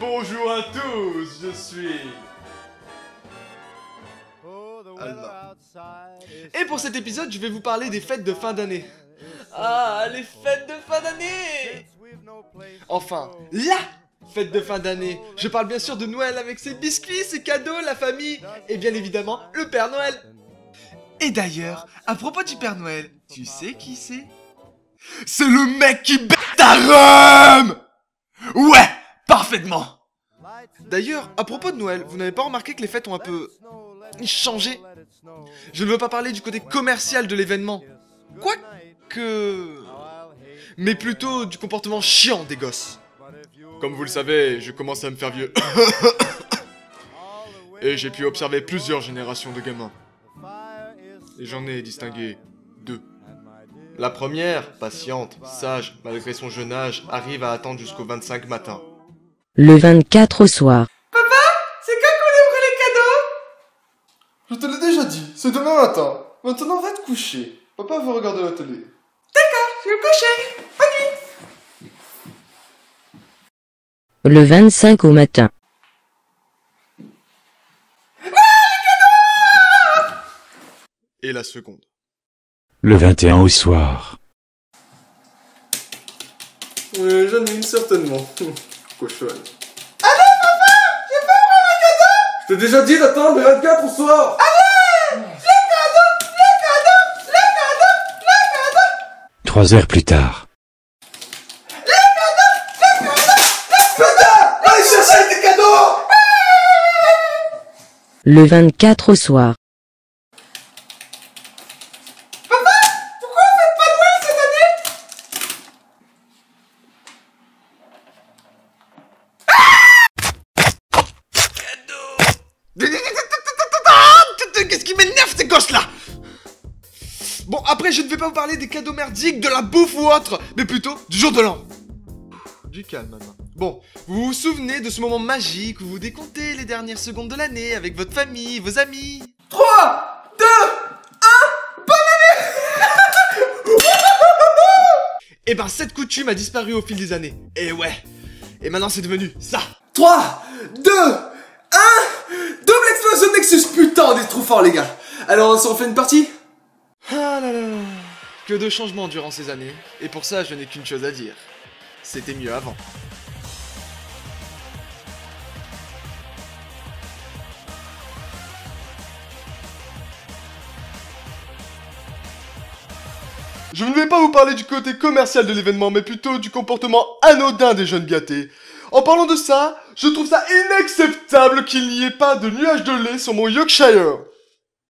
Bonjour à tous, je suis... Allah. Et pour cet épisode, je vais vous parler des fêtes de fin d'année. Ah, les fêtes de fin d'année! Enfin, LA fête de fin d'année. Je parle bien sûr de Noël avec ses biscuits, ses cadeaux, la famille et bien évidemment le Père Noël. Et d'ailleurs, à propos du Père Noël, tu sais qui c'est? C'est le mec qui bête ta rhum! Ouais, parfaitement! D'ailleurs, à propos de Noël, vous n'avez pas remarqué que les fêtes ont un peu... changé? Je ne veux pas parler du côté commercial de l'événement. Quoique... mais plutôt du comportement chiant des gosses. Comme vous le savez, je commence à me faire vieux. Et j'ai pu observer plusieurs générations de gamins. Et j'en ai distingué deux. La première, patiente, sage, malgré son jeune âge, arrive à attendre jusqu'au 25 matin. Le 24 au soir. Papa, c'est quand qu'on ouvre les cadeaux? Je te l'ai déjà dit, c'est demain matin. Maintenant, va te coucher. Papa veut regarder la télé. D'accord, je vais me coucher. Bonne nuit. Le 25 au matin. Ah, les cadeaux! Et la seconde. Le 21 au soir. J'en ai une certainement. Cochonne. Allez, papa! J'ai pas ouvert un cadeau! Je t'ai déjà dit d'attendre le 24 au soir! Allez! Les cadeaux! Les cadeaux! Les cadeaux! Les cadeaux! 3 heures plus tard. Le 24 au soir. Papa, pourquoi on fait pas Noël cette année? Ah, qu'est-ce qui m'énerve ces gosses là? Bon, après je ne vais pas vous parler des cadeaux merdiques, de la bouffe ou autre, mais plutôt du jour de l'an. Du calme maintenant. Bon, vous vous souvenez de ce moment magique où vous décomptez les dernières secondes de l'année avec votre famille, vos amis. 3, 2, 1, bonne année. Et ben cette coutume a disparu au fil des années. Et ouais. Et maintenant c'est devenu ça. 3, 2, 1, double explosion de Nexus, putain, on est trop fort les gars. Alors on s'en fait une partie. Ah là là. Que de changements durant ces années. Et pour ça je n'ai qu'une chose à dire. C'était mieux avant. Je ne vais pas vous parler du côté commercial de l'événement, mais plutôt du comportement anodin des jeunes gâtés. En parlant de ça, je trouve ça inacceptable qu'il n'y ait pas de nuage de lait sur mon Yorkshire.